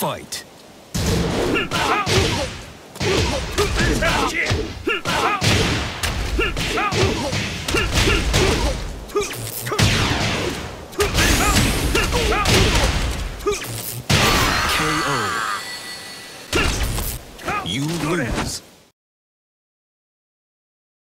Fight.